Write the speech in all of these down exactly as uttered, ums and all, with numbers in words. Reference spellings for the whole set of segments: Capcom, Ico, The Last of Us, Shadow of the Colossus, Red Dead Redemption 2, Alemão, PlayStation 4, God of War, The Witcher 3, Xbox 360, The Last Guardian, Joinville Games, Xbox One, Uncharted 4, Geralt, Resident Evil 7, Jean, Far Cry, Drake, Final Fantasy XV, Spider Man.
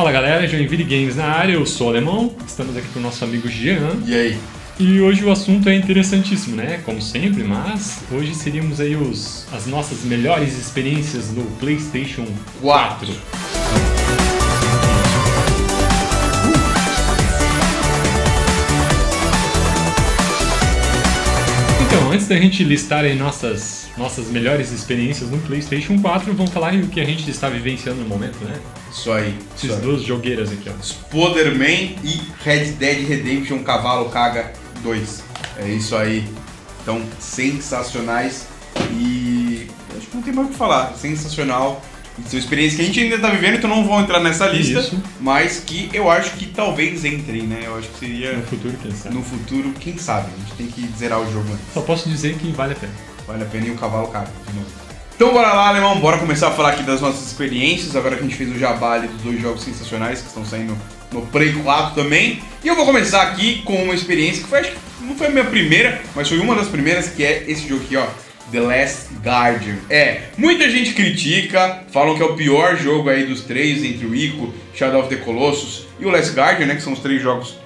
Fala galera, Joinville Games na área, eu sou o Alemão, estamos aqui com o nosso amigo Jean. E aí? E hoje o assunto é interessantíssimo, né? Como sempre, mas hoje seríamos aí os, as nossas melhores experiências no PlayStation quatro. Então, antes da gente listar aí nossas, nossas melhores experiências no PlayStation quatro, vamos falar aí o que a gente está vivenciando no momento, né? Isso aí. Essas duas jogueiras aqui, ó. Spider Man e Red Dead Redemption Cavalo Caga dois. É isso aí. Então, sensacionais e... acho que não tem mais o que falar. Sensacional. São experiências que a gente ainda tá vivendo, então não vão entrar nessa lista. Isso. Mas que eu acho que talvez entrem, né? Eu acho que seria... No futuro, quem sabe. No futuro, quem sabe. A gente tem que zerar o jogo antes. Só posso dizer que vale a pena. Vale a pena e o cavalo caga de novo. Então bora lá, Alemão. Bora começar a falar aqui das nossas experiências. Agora que a gente fez o jabá ali dos dois jogos sensacionais que estão saindo no Play quatro também. E eu vou começar aqui com uma experiência que foi, acho que não foi a minha primeira, mas foi uma das primeiras, que é esse jogo aqui, ó. The Last Guardian. É, muita gente critica, falam que é o pior jogo aí dos três, entre o Ico, Shadow of the Colossus e o Last Guardian, né, que são os três jogos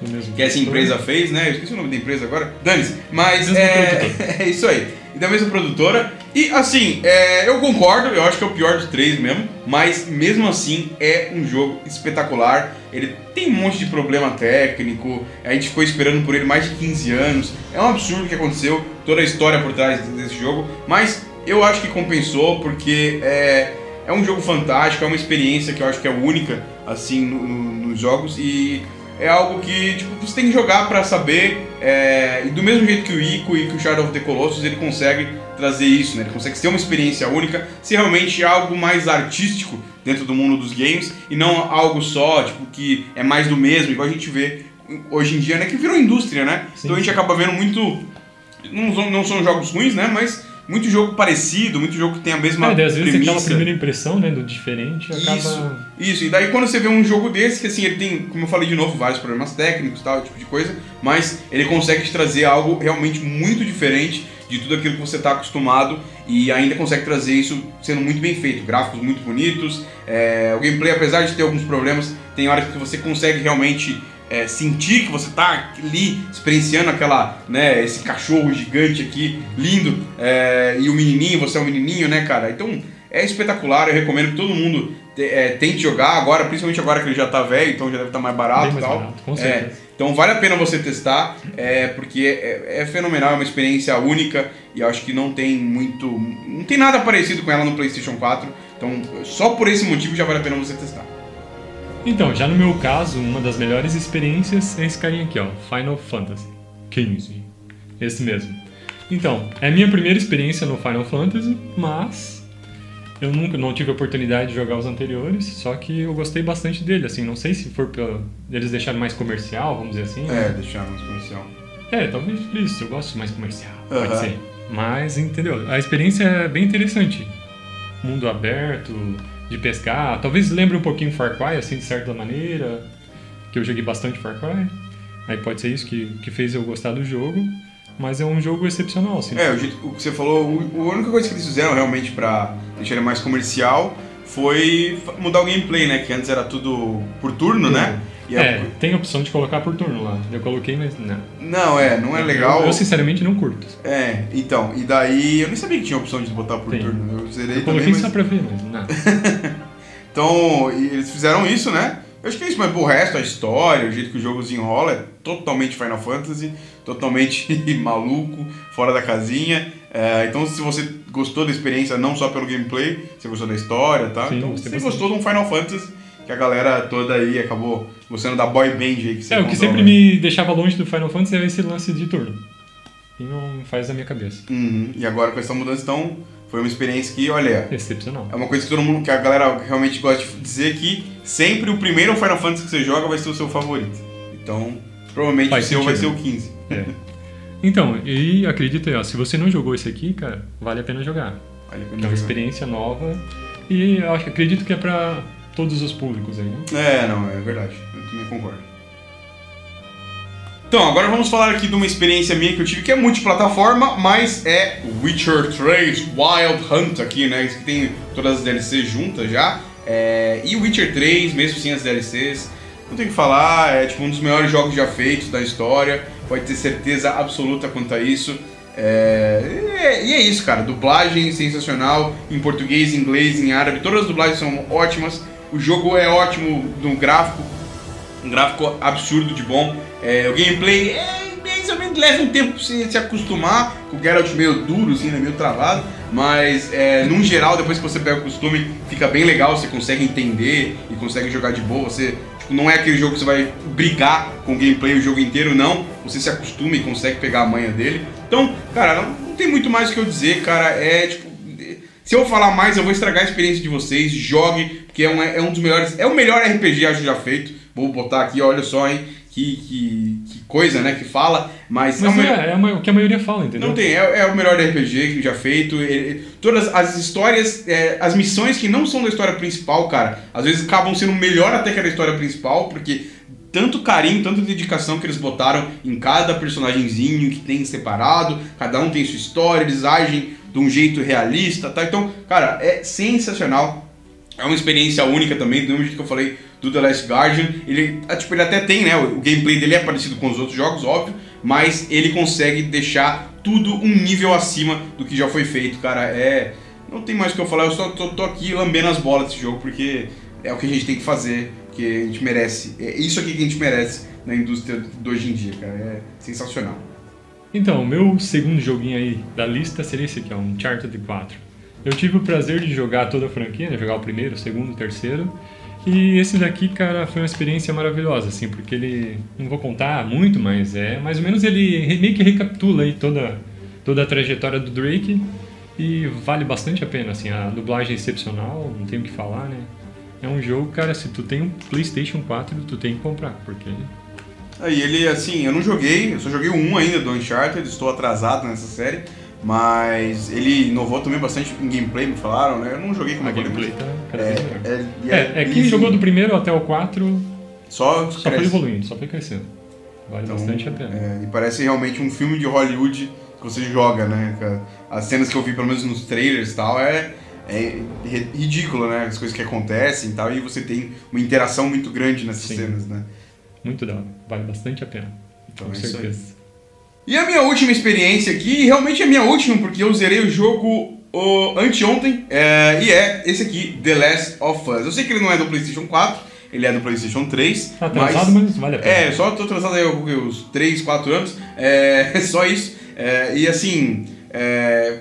mesmo que essa empresa fez, né, eu esqueci o nome da empresa agora, dane-se, mas é, é isso aí, da mesma produtora, e assim, é, eu concordo, eu acho que é o pior dos três mesmo, mas mesmo assim é um jogo espetacular, ele tem um monte de problema técnico, a gente ficou esperando por ele mais de quinze anos, é um absurdo o que aconteceu, toda a história por trás desse jogo, mas eu acho que compensou porque é, é um jogo fantástico, é uma experiência que eu acho que é única assim no, no, nos jogos e é algo que tipo, você tem que jogar para saber, é, e do mesmo jeito que o Ico e que o Shadow of the Colossus, ele consegue trazer isso, né? Ele consegue ter uma experiência única, ser realmente algo mais artístico dentro do mundo dos games e não algo só tipo que é mais do mesmo, igual a gente vê hoje em dia, né? Que virou indústria, né? Sim. Então a gente acaba vendo muito... Não são, não são jogos ruins, né? Mas muito jogo parecido, muito jogo que tem a mesma é, às vezes premissa. Aquela primeira impressão, né, do diferente acaba... Isso, isso, e daí quando você vê um jogo desse, que assim, ele tem, como eu falei de novo, vários problemas técnicos e tal, tipo de coisa, mas ele consegue te trazer algo realmente muito diferente de tudo aquilo que você está acostumado e ainda consegue trazer isso sendo muito bem feito, gráficos muito bonitos, é, o gameplay, apesar de ter alguns problemas, tem horas que você consegue realmente... É, sentir que você tá ali experienciando aquela, né, esse cachorro gigante aqui, lindo, é, e o menininho, você é um menininho, né, cara? Então, é espetacular, eu recomendo que todo mundo te, é, tente jogar agora, principalmente agora que ele já tá velho, então já deve estar tá mais barato e tal. Barato, com certeza. É, então vale a pena você testar, é, porque é, é fenomenal, é uma experiência única e eu acho que não tem muito, não tem nada parecido com ela no PlayStation quatro, então só por esse motivo já vale a pena você testar. Então, já no meu caso, uma das melhores experiências é esse carinha aqui, ó, Final Fantasy quinze, esse mesmo. Então, é a minha primeira experiência no Final Fantasy, mas eu nunca, não tive a oportunidade de jogar os anteriores, só que eu gostei bastante dele, assim, não sei se for pra eles deixarem mais comercial, vamos dizer assim. É, né? Deixar mais comercial. É, talvez por isso, eu gosto mais comercial, uh-huh. Pode ser. Mas, entendeu, a experiência é bem interessante, mundo aberto... de pescar, talvez lembre um pouquinho Far Cry, assim, de certa maneira, que eu joguei bastante Far Cry, aí pode ser isso que, que fez eu gostar do jogo, mas é um jogo excepcional, assim. É, o, o que você falou, o, a única coisa que eles fizeram realmente pra deixar ele mais comercial foi mudar o gameplay, né, que antes era tudo por turno, é. Né? E é, a... tem a opção de colocar por turno lá, eu coloquei, mas não. Não, é, não é legal. Eu, eu sinceramente não curto. É, então, e daí eu nem sabia que tinha a opção de botar por tem. turno. Eu, zerei eu coloquei também, mas... só pra ver, mas não. Então, eles fizeram isso, né? Eu acho que é isso, mas pro resto, a história, o jeito que o jogo desenrola é totalmente Final Fantasy, totalmente maluco, fora da casinha. É, então, se você gostou da experiência, não só pelo gameplay, você gostou da história, tá? Sim, então, se você gostou de um Final Fantasy... que a galera toda aí acabou gostando da boy band aí que você É, o que sempre hoje. Me deixava longe do Final Fantasy era esse lance de turno. E não faz na minha cabeça. Uhum. E agora com essa mudança, então, foi uma experiência que, olha... excepcional. É uma coisa que todo mundo, que a galera realmente gosta de dizer que sempre o primeiro Final Fantasy que você joga vai ser o seu favorito. Então, provavelmente faz o seu sentido. Vai ser o quinze. É. Então, e acredita aí, ó, se você não jogou esse aqui, cara, vale a pena jogar. Vale a pena jogar. É uma experiência nova e eu acho, acredito que é pra... todos os públicos aí, né? É, não, é verdade. Eu também concordo. Então, agora vamos falar aqui de uma experiência minha que eu tive, que é multiplataforma, mas é Witcher três Wild Hunt aqui, né? Isso que tem todas as D L Cs juntas já. É, e o Witcher três, mesmo sem as D L Cs, não tem o que falar, é tipo um dos melhores jogos já feitos da história, pode ter certeza absoluta quanto a isso. É, e é isso, cara, dublagem sensacional, em português, em inglês, em árabe, todas as dublagens são ótimas, o jogo é ótimo no gráfico, um gráfico absurdo de bom, é, o gameplay é, mais ou menos leva um tempo pra você se acostumar, com o Geralt meio duro, assim, né, meio travado, mas é, num geral, depois que você pega o costume, fica bem legal, você consegue entender e consegue jogar de boa, você tipo, não é aquele jogo que você vai brigar com o gameplay o jogo inteiro, não, você se acostuma e consegue pegar a manha dele, então, cara, não tem muito mais o que eu dizer, cara, é tipo, se eu falar mais eu vou estragar a experiência de vocês, jogue, porque é um, é um dos melhores, é o melhor R P G, acho, já feito, vou botar aqui, olha só, hein, que, que, que coisa, né, que fala, mas... mas é, o é, me... é o que a maioria fala, entendeu? Não tem, é, é o melhor R P G que já feito, ele, todas as histórias, é, as missões que não são da história principal, cara, às vezes acabam sendo melhor até que a da história principal, porque tanto carinho, tanta dedicação que eles botaram em cada personagemzinho que tem separado, cada um tem sua história, eles agem de um jeito realista, tá? Então, cara, é sensacional. É uma experiência única também, do mesmo jeito que eu falei do The Last Guardian. Ele, tipo, ele até tem, né? O gameplay dele é parecido com os outros jogos, óbvio, mas ele consegue deixar tudo um nível acima do que já foi feito, cara. É, não tem mais o que eu falar, eu só tô, tô aqui lambendo as bolas desse jogo, porque é o que a gente tem que fazer, que a gente merece. É isso aqui que a gente merece na indústria de hoje em dia, cara. É sensacional. Então, o meu segundo joguinho aí da lista seria esse aqui, ó, Uncharted quatro. Eu tive o prazer de jogar toda a franquia, né? Jogar o primeiro, o segundo, o terceiro. E esse daqui, cara, foi uma experiência maravilhosa, assim, porque ele... Não vou contar muito, mas é... Mais ou menos ele meio que recapitula aí toda, toda a trajetória do Drake. E vale bastante a pena, assim. A dublagem é excepcional, não tem o que falar, né? É um jogo, cara, se tu tem um PlayStation quatro, tu tem que comprar, porque... Aí ele, assim, eu não joguei, eu só joguei o um ainda do Uncharted, estou atrasado nessa série. Mas ele inovou também bastante em gameplay, me falaram, né? Eu não joguei como é que ele tá. É, é, é, é, é quem jogou do primeiro até o quatro só, só foi evoluindo, só foi crescendo. Vale então, bastante a pena. É, e parece realmente um filme de Hollywood que você joga, né? As cenas que eu vi, pelo menos nos trailers e tal, é, é ridículo, né? As coisas que acontecem e tal, e você tem uma interação muito grande nessas Sim. cenas, né? Muito da hora, vale bastante a pena. Então, com é certeza. Isso aí. E a minha última experiência aqui, realmente é a minha última, porque eu zerei o jogo uh, anteontem, é, e é esse aqui, The Last of Us. Eu sei que ele não é do PlayStation quatro, ele é do PlayStation três. Tá atrasado, mas, mas vale a pena. É, só tô atrasado aí uns três, quatro anos, é, é só isso. É, e assim, é,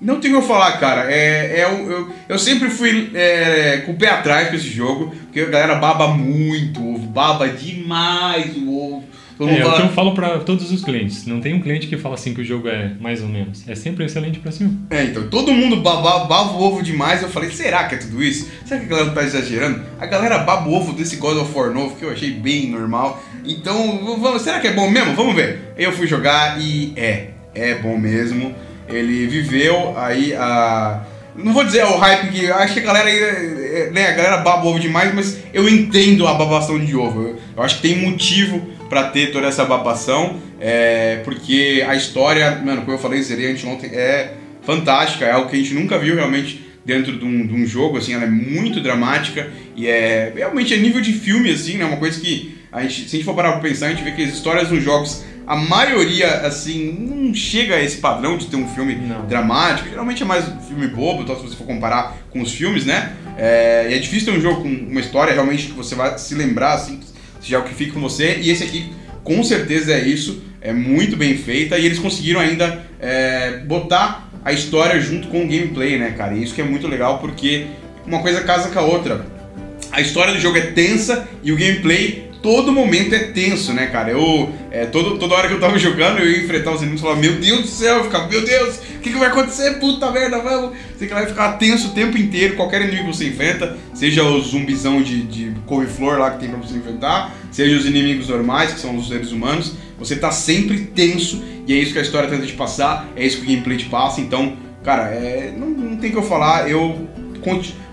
não tem o que eu falar, cara. É, é, eu, eu, eu sempre fui é, com o pé atrás com esse jogo, porque a galera baba muito o ovo, baba demais o ovo. É, fala... é o que eu falo pra todos os clientes. Não tem um cliente que fala assim que o jogo é mais ou menos. É sempre excelente pra cima. É, então, todo mundo baba, baba o ovo demais. Eu falei, será que é tudo isso? Será que a galera tá exagerando? A galera baba o ovo desse God of War novo, que eu achei bem normal. Então, vamos, será que é bom mesmo? Vamos ver. Eu fui jogar e é, é bom mesmo. Ele viveu aí a... Não vou dizer o hype que... Acho que a galera, né, a galera baba o ovo demais, mas eu entendo a babação de ovo. Eu acho que tem motivo... pra ter toda essa babação, é, porque a história, mano, como eu falei, zerei anteontem, é fantástica, é algo que a gente nunca viu realmente dentro de um, de um jogo, assim, ela é muito dramática e é realmente é nível de filme, assim, né, uma coisa que a gente, se a gente for parar pra pensar, a gente vê que as histórias nos jogos, a maioria, assim, não chega a esse padrão de ter um filme não. dramático, geralmente é mais um filme bobo, então se você for comparar com os filmes, né, é, e é difícil ter um jogo com uma história realmente que você vai se lembrar, assim, já o que fica com você, e esse aqui com certeza é isso, é muito bem feita e eles conseguiram ainda é, botar a história junto com o gameplay, né, cara, e isso que é muito legal porque uma coisa casa com a outra, a história do jogo é tensa e o gameplay todo momento é tenso, né, cara, eu, é, todo, toda hora que eu tava jogando eu ia enfrentar os inimigos e falava, meu Deus do céu, eu ficava, meu Deus, o que, que vai acontecer, puta merda, vamos, você que vai ficar tenso o tempo inteiro, qualquer inimigo que você enfrenta, seja o zumbizão de, de couve-flor lá que tem pra você enfrentar, seja os inimigos normais, que são os seres humanos, você tá sempre tenso, e é isso que a história tenta te passar, é isso que o gameplay te passa, então, cara, é, não, não tem o que eu falar, eu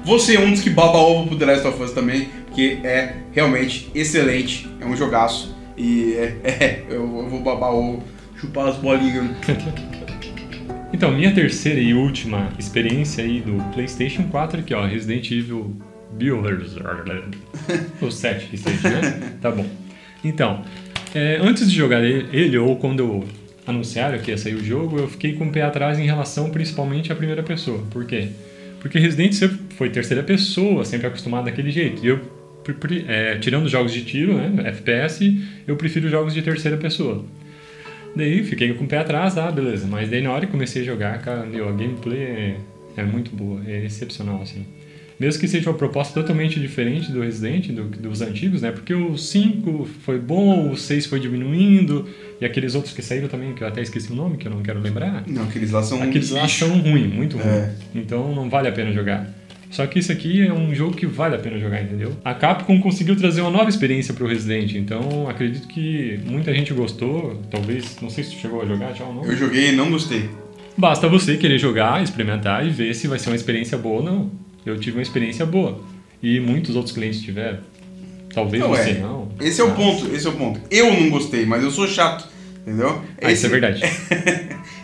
vou ser um dos que baba ovo pro The Last of Us também, porque é realmente excelente, é um jogaço, e é, é eu, eu vou babar ovo, chupar as bolinhas. Então, minha terceira e última experiência aí do PlayStation quatro, aqui ó, Resident Evil Builder's. O sete que seja, né? Tá bom. Então, é, antes de jogar ele, ele ou quando anunciaram que ia sair o jogo, eu fiquei com o pé atrás em relação principalmente à primeira pessoa. Por quê? Porque Resident sempre foi terceira pessoa, sempre acostumado daquele jeito. E eu, é, tirando jogos de tiro, né, F P S, eu prefiro jogos de terceira pessoa. Daí fiquei com o pé atrás, ah, beleza. Mas daí na hora que comecei a jogar, cara, meu, a gameplay é, é muito boa, é excepcional, assim. Mesmo que seja uma proposta totalmente diferente do Resident, do, dos antigos, né? Porque o cinco foi bom, o seis foi diminuindo, e aqueles outros que saíram também, que eu até esqueci o nome, que eu não quero lembrar. Não, aqueles lá são... Aqueles lá são ruim, muito ruim. É. Então não vale a pena jogar. Só que isso aqui é um jogo que vale a pena jogar, entendeu? A Capcom conseguiu trazer uma nova experiência pro Resident, então acredito que muita gente gostou, talvez, não sei se tu chegou a jogar já ou não. Eu joguei e não gostei. Basta você querer jogar, experimentar e ver se vai ser uma experiência boa ou não. Eu tive uma experiência boa e muitos outros clientes tiveram. Talvez não, você é. não. Esse é mas... o ponto, esse é o ponto. Eu não gostei, mas eu sou chato, entendeu? Ah, esse... isso é verdade.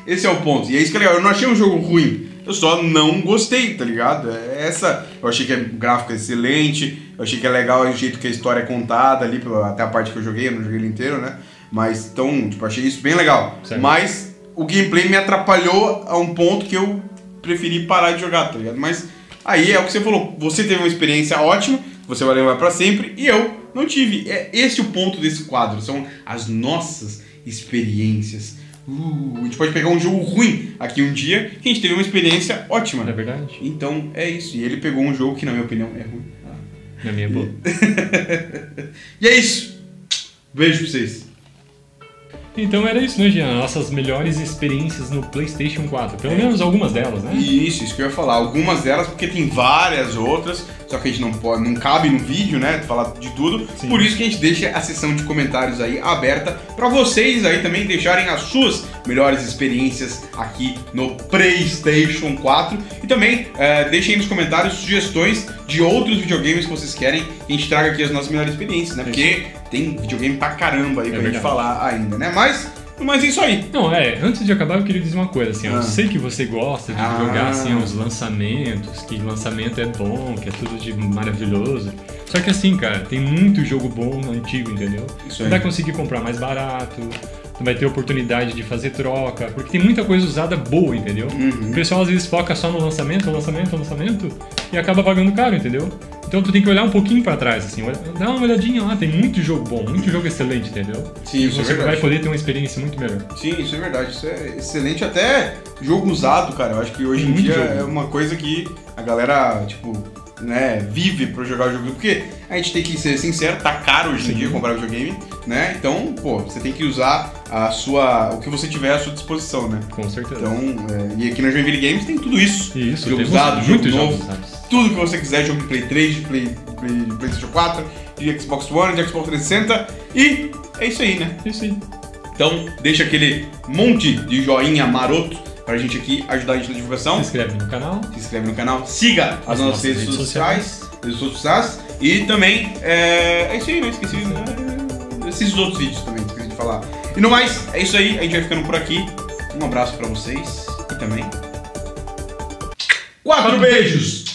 Esse é o ponto. E é isso que é legal, eu não achei um jogo ruim. Eu só não gostei, tá ligado? Essa, eu achei que o gráfico é excelente, eu achei que é legal o jeito que a história é contada ali, até a parte que eu joguei, eu não joguei ele inteiro, né? Mas, então, tipo, achei isso bem legal. Certo. Mas o gameplay me atrapalhou a um ponto que eu preferi parar de jogar, tá ligado? Mas aí é o que você falou, você teve uma experiência ótima, você vai levar pra sempre, e eu não tive. É esse o ponto desse quadro, são as nossas experiências. Uh, a gente pode pegar um jogo ruim aqui um dia que a gente teve uma experiência ótima. É verdade. Então é isso. E ele pegou um jogo que, na minha opinião, é ruim. Ah. Na minha é boa. E é isso. Beijo pra vocês. Então era isso, né, Jean? Nossas melhores experiências no PlayStation quatro. Pelo é. menos algumas delas, né? Isso, isso que eu ia falar. Algumas delas, porque tem várias outras. Só que a gente não pode, não cabe no vídeo, né? Falar de tudo. Sim. Por isso que a gente deixa a seção de comentários aí aberta pra vocês aí também deixarem as suas melhores experiências aqui no PlayStation quatro. E também é, deixem aí nos comentários sugestões de outros videogames que vocês querem. A gente traga aqui as nossas melhores experiências, né? Porque isso. Tem videogame pra caramba aí é pra verdade. gente falar ainda, né? Mas... Mas é isso aí. Não, é, antes de acabar eu queria dizer uma coisa, assim, ah. eu sei que você gosta de ah. jogar, assim, os lançamentos, que lançamento é bom, que é tudo de maravilhoso, só que assim, cara, tem muito jogo bom antigo, entendeu? Isso aí. Vai conseguir comprar mais barato, vai ter oportunidade de fazer troca, porque tem muita coisa usada boa, entendeu? Uhum. O pessoal às vezes foca só no lançamento, lançamento, lançamento, e acaba pagando caro, entendeu? Então tu tem que olhar um pouquinho pra trás, assim, dá uma olhadinha lá, tem muito jogo bom, muito jogo excelente, entendeu? Sim, isso é verdade. Você vai poder ter uma experiência muito melhor. Sim, isso é verdade, isso é excelente, até jogo usado, cara, eu acho que hoje em dia é uma coisa que a galera, tipo, né, vive pra jogar o jogo, porque a gente tem que ser sincero, tá caro hoje em dia comprar videogame, né? Então, pô, você tem que usar a sua, o que você tiver à sua disposição, né? Com certeza. Então, é, e aqui na Joinville Games tem tudo isso. Isso, jogo usado, jogo novo, tudo que você quiser, jogo de Play três, de Play, Play, de PlayStation quatro, de Xbox One, de Xbox trezentos e sessenta, e é isso aí, né? É isso aí. Então, deixa aquele monte de joinha maroto pra gente aqui ajudar a gente na divulgação. Se inscreve no canal. Se inscreve no canal. Siga as, as nossas, nossas redes, redes sociais. Redes sociais. E também, é, é isso aí, não esqueci. Né? Esses outros vídeos também, esqueci de falar. E no mais, é isso aí. A gente vai ficando por aqui. Um abraço pra vocês. E também... Quatro beijos!